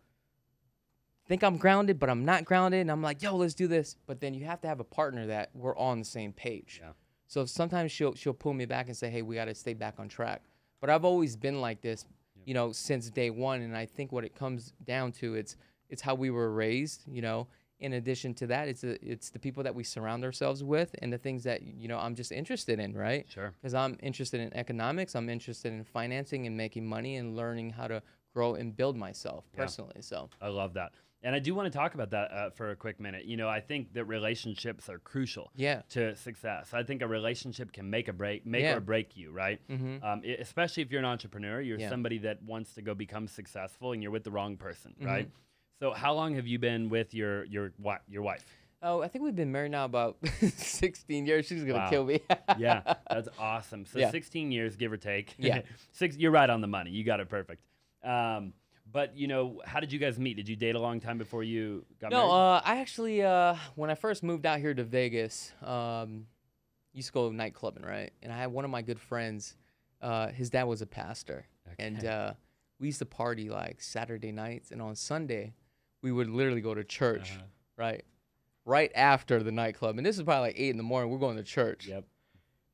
think I'm grounded, but I'm not grounded, and I'm like, yo, let's do this. But then you have to have a partner that we're all on the same page. Yeah. So sometimes she'll, she'll pull me back and say, hey, we got to stay back on track. But I've always been like this, you know, since day one. And I think what it comes down to, it's it's how we were raised, you know. In addition to that, it's a, it's the people that we surround ourselves with and the things that, you know, I'm just interested in, right? Sure. Because I'm interested in economics. I'm interested in financing and making money and learning how to grow and build myself personally. Yeah. So I love that. And I do want to talk about that uh, for a quick minute. You know, I think that relationships are crucial yeah. to success. I think a relationship can make a break, make yeah. or break you, right? Mm-hmm. um, it, especially if you're an entrepreneur, you're yeah. somebody that wants to go become successful, and you're with the wrong person, mm-hmm. right? So, how long have you been with your your your wife? Oh, I think we've been married now about sixteen years. She's gonna wow. kill me. Yeah, that's awesome. So yeah. sixteen years, give or take. Yeah, six. You're right on the money. You got it perfect. Um, but you know, how did you guys meet? Did you date a long time before you got no, married? No, uh, I actually, uh, when I first moved out here to Vegas, um, used to go night clubbing, right? And I had one of my good friends. Uh, his dad was a pastor, okay. and uh, we used to party like Saturday nights, and on Sunday, we would literally go to church, uh-huh. right? Right after the nightclub, and this is probably like eight in the morning. We're going to church. Yep.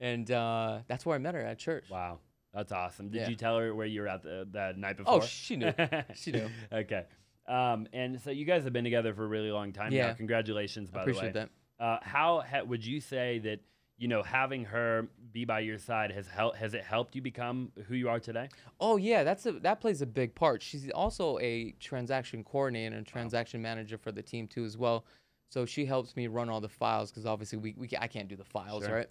And uh, that's where I met her, at church. Wow, that's awesome. Did yeah. you tell her where you were at the, the night before? Oh, she knew. she knew. Okay. Um, and so you guys have been together for a really long time yeah. now. Congratulations, by the way. Appreciate that. Uh, how ha would you say that you know having her be by your side has helped? Has it helped you become who you are today? Oh yeah, that's a, that plays a big part. She's also a transaction coordinator and transaction wow. manager for the team too, as well. So she helps me run all the files because obviously we, we I can't do the files, sure. right?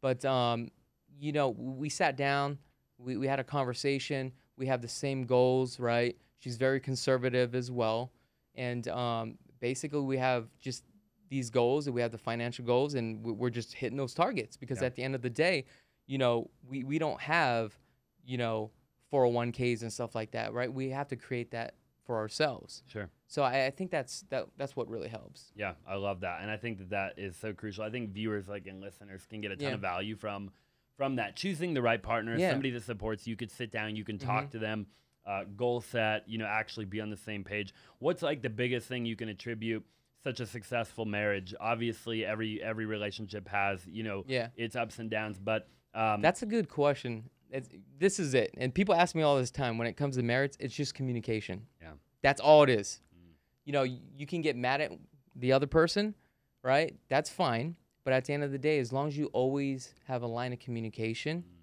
But, um, you know, we sat down, we, we had a conversation, we have the same goals, right? She's very conservative as well. And um, basically we have just these goals and we have the financial goals and we're just hitting those targets because yeah. at the end of the day, you know, we, we don't have, you know, four oh one Ks and stuff like that, right? We have to create that for ourselves. Sure. So I, I think that's that that's what really helps. Yeah, I love that, and I think that that is so crucial. I think viewers like and listeners can get a ton yeah. of value from from that. Choosing the right partner, yeah. somebody that supports you, could sit down, you can talk mm-hmm. to them, uh, goal set, you know, actually be on the same page. What's like the biggest thing you can attribute such a successful marriage? Obviously, every every relationship has you know yeah. its ups and downs, but um, that's a good question. It's, this is it, and people ask me all this time when it comes to marriage. It's just communication. Yeah, that's all it is. You know, you can get mad at the other person, right? That's fine. But at the end of the day, as long as you always have a line of communication mm.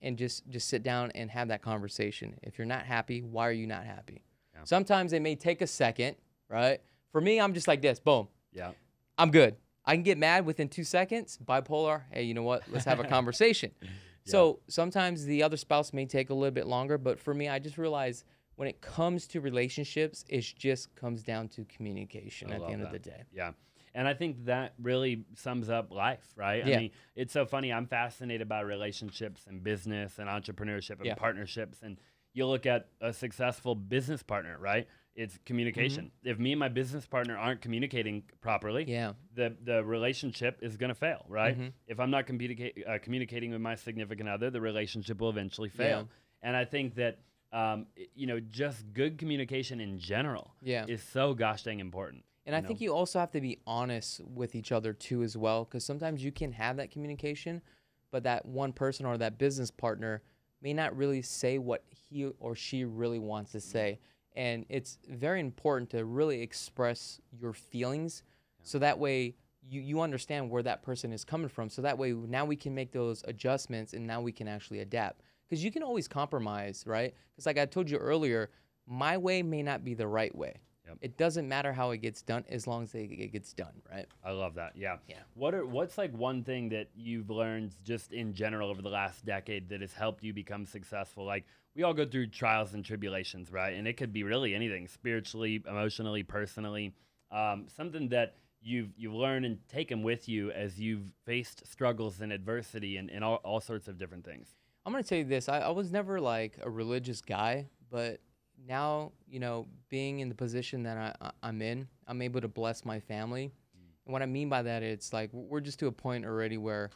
and just, just sit down and have that conversation. If you're not happy, why are you not happy? Yeah. Sometimes it may take a second, right? For me, I'm just like this, boom. Yeah. I'm good. I can get mad within two seconds, bipolar. Hey, you know what? Let's have a conversation. yeah. So sometimes the other spouse may take a little bit longer. But for me, I just realized when it comes to relationships, it just comes down to communication at the end of the day. Yeah. And I think that really sums up life, right? Yeah. I mean, it's so funny. I'm fascinated by relationships and business and entrepreneurship and yeah. partnerships. And you look at a successful business partner, right? It's communication. Mm-hmm. If me and my business partner aren't communicating properly, yeah. the, the relationship is going to fail, right? Mm-hmm. If I'm not communica- uh, communicating with my significant other, the relationship will eventually fail. Yeah. And I think that Um, you know, just good communication in general yeah. is so gosh dang important. And I know? think you also have to be honest with each other too as well, because sometimes you can have that communication, but that one person or that business partner may not really say what he or she really wants to say. And it's very important to really express your feelings yeah. so that way you, you understand where that person is coming from. So that way now we can make those adjustments and now we can actually adapt. Because you can always compromise, right? Because like I told you earlier, my way may not be the right way. Yep. It doesn't matter how it gets done as long as it gets done, right? I love that, yeah. yeah. What are, what's like one thing that you've learned just in general over the last decade that has helped you become successful? Like we all go through trials and tribulations, right? And it could be really anything, spiritually, emotionally, personally. Um, something that you've, you've learned and taken with you as you've faced struggles and adversity and, and all, all sorts of different things. I'm going to tell you this. I, I was never like a religious guy, but now, you know, being in the position that I, I, I'm in, I'm able to bless my family. Mm. And what I mean by that, it's like we're just to a point already where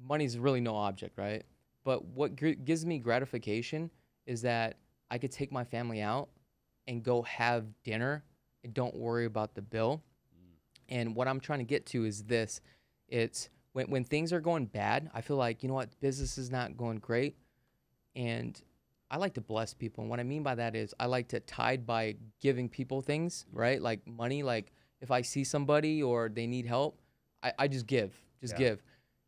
money's really no object, right? But what gr gives me gratification is that I could take my family out and go have dinner and don't worry about the bill. Mm. And what I'm trying to get to is this. It's When, when things are going bad, I feel like, you know what, business is not going great. And I like to bless people. And what I mean by that is I like to tide by giving people things, right? Like money, like if I see somebody or they need help, I, I just give, just yeah. give.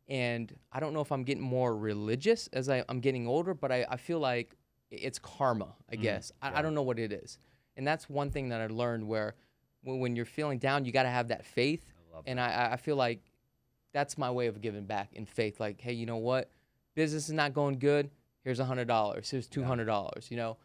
And I don't know if I'm getting more religious as I, I'm getting older, but I, I feel like it's karma, I mm, guess. Yeah. I, I don't know what it is. And that's one thing that I learned where when, when you're feeling down, you got to have that faith. I love and that. I, I feel like that's my way of giving back in faith. Like, hey, you know what? Business is not going good. Here's a hundred dollars. Here's two hundred dollars. You know,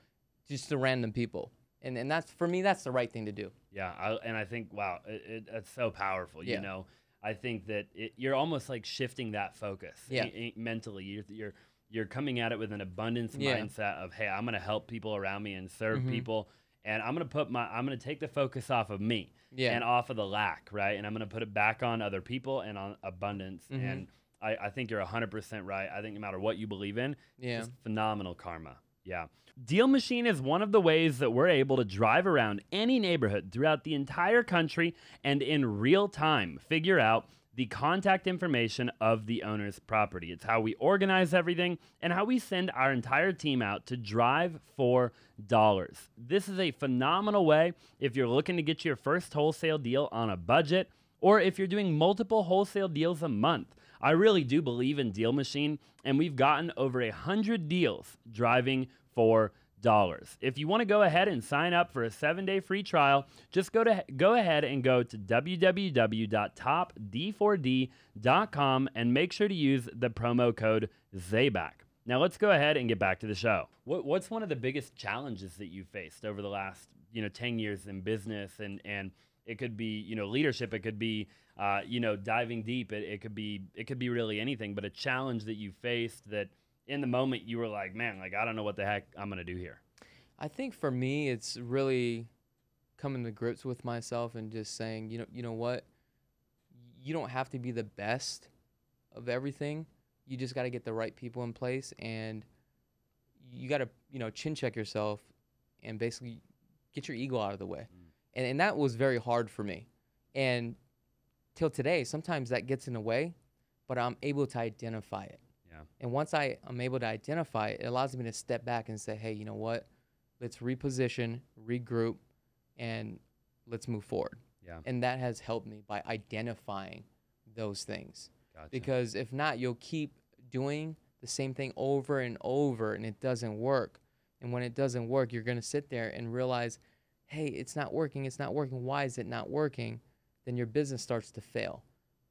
just to random people. And and that's, for me, that's the right thing to do. Yeah, I, and I think, wow, it, it, it's so powerful, yeah. you know. I think that it, you're almost like shifting that focus yeah. mentally. You're, you're, you're coming at it with an abundance yeah. mindset of, hey, I'm going to help people around me and serve mm-hmm. people. And I'm going to put my, I'm going to take the focus off of me yeah. and off of the lack, right? And I'm going to put it back on other people and on abundance. Mm-hmm. And I, I think you're one hundred percent right. I think no matter what you believe in, yeah. it's just phenomenal karma. Yeah. Deal Machine is one of the ways that we're able to drive around any neighborhood throughout the entire country and in real time figure out the contact information of the owner's property. It's how we organize everything and how we send our entire team out to drive for dollars. This is a phenomenal way if you're looking to get your first wholesale deal on a budget or if you're doing multiple wholesale deals a month. I really do believe in Deal Machine, and we've gotten over one hundred deals driving for dollars. If you want to go ahead and sign up for a seven-day free trial, just go to go ahead and go to w w w dot top d four d dot com and make sure to use the promo code Zaback. Now let's go ahead and get back to the show. What, what's one of the biggest challenges that you faced over the last, you know, ten years in business? And and it could be, you know, leadership. It could be Uh, you know, diving deep, it, it could be it could be really anything, but a challenge that you faced that in the moment you were like, man, like, I don't know what the heck I'm going to do here. I think for me, it's really coming to grips with myself and just saying, you know, you know what? You don't have to be the best of everything. You just got to get the right people in place, and you got to, you know, chin check yourself and basically get your ego out of the way. Mm. And, and that was very hard for me. And till today, sometimes that gets in the way, but I'm able to identify it. Yeah. And once I, I'm able to identify it, it allows me to step back and say, hey, you know what? Let's reposition, regroup, and let's move forward. Yeah. And that has helped me by identifying those things. Gotcha. Because if not, you'll keep doing the same thing over and over, and it doesn't work. And when it doesn't work, you're going to sit there and realize, hey, it's not working. It's not working. Why is it not working? Then your business starts to fail.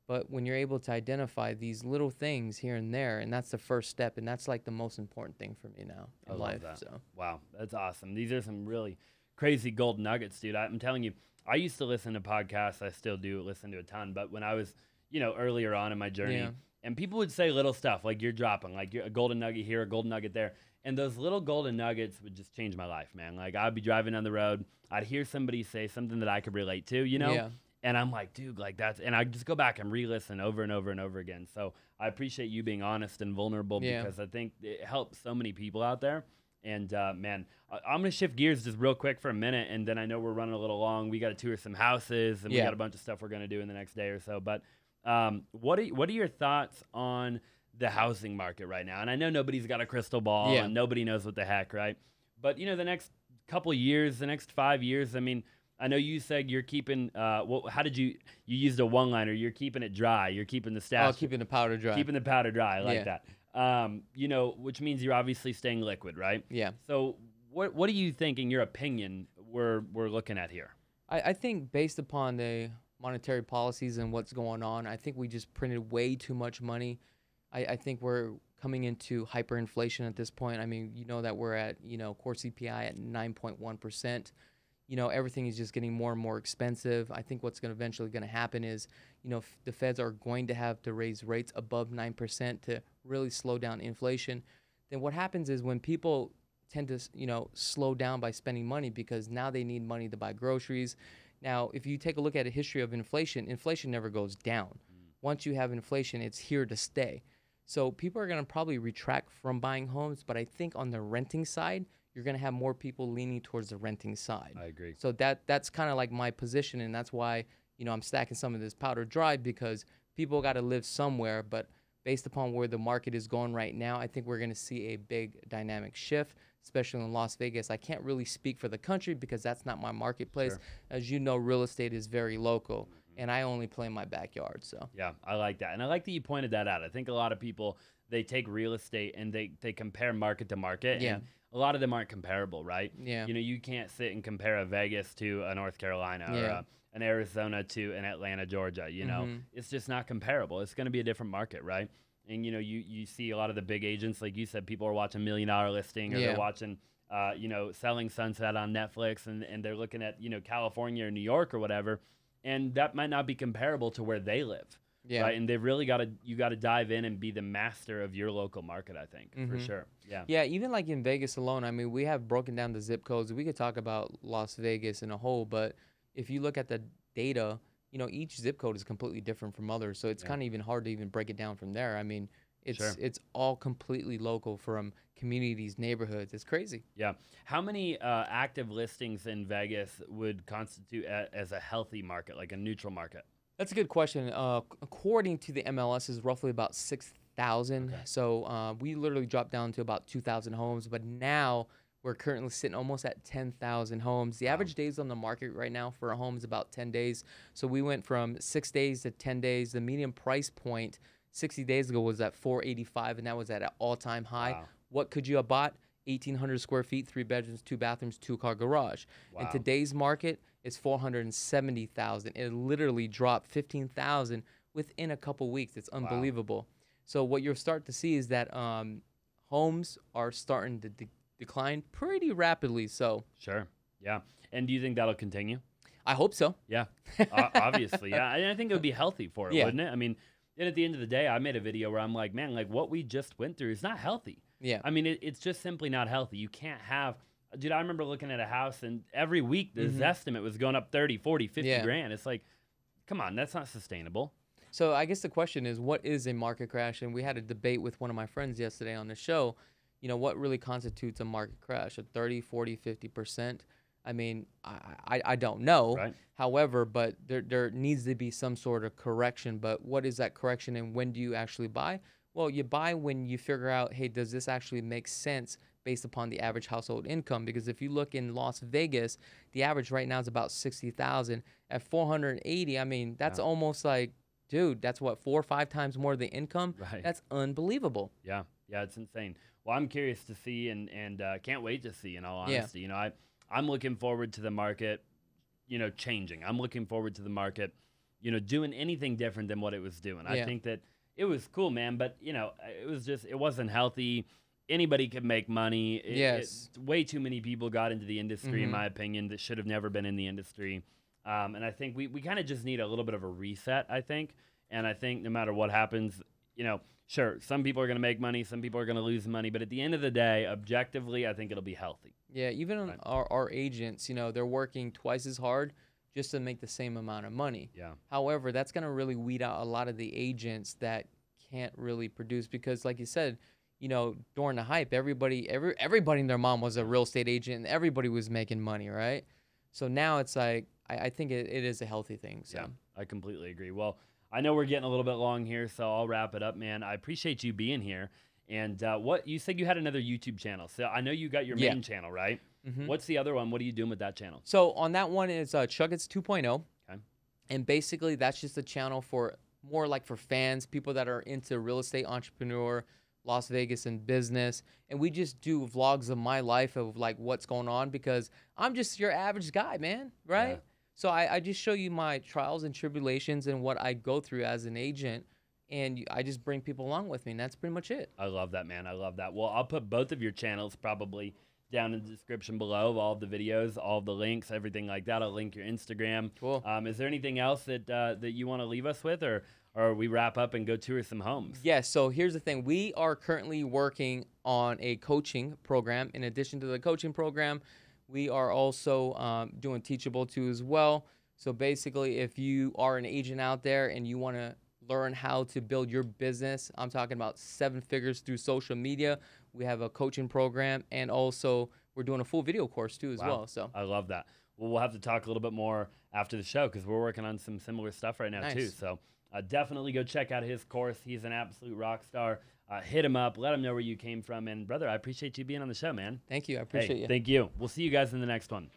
But when you're able to identify these little things here and there, and that's the first step, and that's like the most important thing for me now in life. I love that. So. Wow, that's awesome. These are some really crazy gold nuggets, dude. I'm telling you, I used to listen to podcasts. I still do listen to a ton. But when I was, you know, earlier on in my journey, yeah. and people would say little stuff, like you're dropping, like you're a golden nugget here, a golden nugget there. And those little golden nuggets would just change my life, man. Like I'd be driving on the road. I'd hear somebody say something that I could relate to, you know? Yeah. And I'm like, dude, like that's, and I just go back and re-listen over and over and over again. So I appreciate you being honest and vulnerable yeah. because I think it helps so many people out there. And uh, man, I, I'm gonna shift gears just real quick for a minute, and then I know we're running a little long. We got to tour some houses, and yeah. we got a bunch of stuff we're gonna do in the next day or so. But um, what are what are your thoughts on the housing market right now? And I know nobody's got a crystal ball, yeah. and nobody knows what the heck, right? But you know, the next couple years, the next five years, I mean. I know you said you're keeping, uh, well, how did you, you used a one-liner, you're keeping it dry, you're keeping the stash. Oh, keeping the powder dry. Keeping the powder dry, I like yeah. that. Um, you know, which means you're obviously staying liquid, right? Yeah. So what what do you think, in your opinion, we're, we're looking at here? I, I think based upon the monetary policies and what's going on, I think we just printed way too much money. I, I think we're coming into hyperinflation at this point. I mean, you know that we're at, you know, core C P I at nine point one percent. You know, everything is just getting more and more expensive. I think what's going to eventually going to happen is, you know, f the feds are going to have to raise rates above nine percent to really slow down inflation. Then what happens is when people tend to, you know, slow down by spending money because now they need money to buy groceries. Now, if you take a look at a history of inflation, inflation never goes down. Mm. Once you have inflation, it's here to stay. So people are going to probably retract from buying homes, but I think on the renting side, you're going to have more people leaning towards the renting side. I agree. So that that's kind of like my position, and that's why, you know, I'm stacking some of this powder dry, because people got to live somewhere. But based upon where the market is going right now, I think we're going to see a big dynamic shift, especially in Las Vegas. I can't really speak for the country because that's not my marketplace. Sure. As you know, real estate is very local. And I only play in my backyard, so. Yeah, I like that. And I like that you pointed that out. I think a lot of people, they take real estate and they, they compare market to market. Yeah. And a lot of them aren't comparable, right? Yeah. You know, you can't sit and compare a Vegas to a North Carolina yeah. or a, an Arizona to an Atlanta, Georgia, you know. Mm-hmm. It's just not comparable. It's going to be a different market, right? And, you know, you, you see a lot of the big agents, like you said, people are watching Million Dollar Listing or yeah. they're watching uh, you know, Selling Sunset on Netflix, and, and they're looking at, you know, California or New York or whatever, and that might not be comparable to where they live. Yeah. Right? And they've really got to, you got to dive in and be the master of your local market, I think, mm-hmm. for sure. Yeah. Yeah. Even like in Vegas alone, I mean, we have broken down the zip codes. We could talk about Las Vegas in a whole, but if you look at the data, you know, each zip code is completely different from others. So it's yeah. kind of even hard to even break it down from there. I mean, it's sure. it's all completely local from communities, neighborhoods. It's crazy. Yeah. How many uh, active listings in Vegas would constitute a, as a healthy market, like a neutral market? That's a good question. Uh, according to the M L S, is roughly about six thousand. Okay. So uh, we literally dropped down to about two thousand homes, but now we're currently sitting almost at ten thousand homes. The wow. average days on the market right now for a home is about ten days. So we went from six days to ten days. The median price point sixty days ago was at four eighty-five, and that was at an all-time high. Wow. What could you have bought? eighteen hundred square feet, three bedrooms, two bathrooms, two-car garage. Wow. In today's market, it's four hundred seventy thousand. It literally dropped fifteen thousand within a couple weeks. It's unbelievable. Wow. So what you'll start to see is that um, homes are starting to de decline pretty rapidly. So sure, yeah. And do you think that'll continue? I hope so. Yeah, uh, obviously. Yeah, and I think it would be healthy for it, yeah. wouldn't it? I mean, and at the end of the day, I made a video where I'm like, man, like what we just went through is not healthy. Yeah. I mean, it, it's just simply not healthy. You can't have, dude, I remember looking at a house and every week this mm-hmm. estimate was going up thirty, forty, fifty yeah. grand. It's like, come on, that's not sustainable. So I guess the question is, what is a market crash? And we had a debate with one of my friends yesterday on the show. You know, what really constitutes a market crash? A thirty, forty, fifty percent? I mean, I, I, I don't know. Right. However, but there, there needs to be some sort of correction. But what is that correction and when do you actually buy? Well, you buy when you figure out, hey, does this actually make sense based upon the average household income? Because if you look in Las Vegas, the average right now is about sixty thousand. At four hundred eighty, I mean, that's wow. almost like, dude, that's what, four or five times more of the income? Right. That's unbelievable. Yeah, yeah, it's insane. Well, I'm curious to see and, and uh, can't wait to see, in all honesty. Yeah. You know, I, I'm looking forward to the market, you know, changing. I'm looking forward to the market, you know, doing anything different than what it was doing. Yeah. I think that it was cool, man, but, you know, it was just, it wasn't healthy. Anybody could make money. It, yes. It, way too many people got into the industry, mm-hmm. in my opinion, that should have never been in the industry. Um, and I think we, we kind of just need a little bit of a reset, I think. And I think no matter what happens, you know, sure, some people are going to make money, some people are going to lose money. But at the end of the day, objectively, I think it'll be healthy. Yeah, even on right. our, our agents, you know, they're working twice as hard just to make the same amount of money. Yeah. However, that's going to really weed out a lot of the agents that can't really produce because, like you said, you know, during the hype, everybody, every everybody and their mom was a real estate agent and everybody was making money, right? So now it's like, I, I think it, it is a healthy thing. So. Yeah, I completely agree. Well, I know we're getting a little bit long here, so I'll wrap it up, man. I appreciate you being here. And uh, what you said you had another YouTube channel. So I know you got your main yeah. channel, right? Mm-hmm. What's the other one? What are you doing with that channel? So on that one, it's uh, Chakits two point oh. Okay. And basically, that's just a channel for more like for fans, people that are into real estate, entrepreneur, Las Vegas, and business. And we just do vlogs of my life of like what's going on because I'm just your average guy, man, right? Yeah. So I, I just show you my trials and tribulations and what I go through as an agent. And I just bring people along with me. And that's pretty much it. I love that, man. I love that. Well, I'll put both of your channels probably down in the description below of all the videos, all the links, everything like that. I'll link your Instagram. Cool. Um, is there anything else that uh, that you want to leave us with, or or we wrap up and go tour some homes? Yes. Yeah, so here's the thing: we are currently working on a coaching program. In addition to the coaching program, we are also um, doing Teachable too as well. So basically, if you are an agent out there and you want to learn how to build your business, I'm talking about seven figures through social media, we have a coaching program, and also we're doing a full video course too as wow. well. So I love that. Well, we'll have to talk a little bit more after the show because we're working on some similar stuff right now nice. too. So uh, definitely go check out his course. He's an absolute rock star. Uh, hit him up. Let him know where you came from. And brother, I appreciate you being on the show, man. Thank you. I appreciate hey, you. Thank you. We'll see you guys in the next one.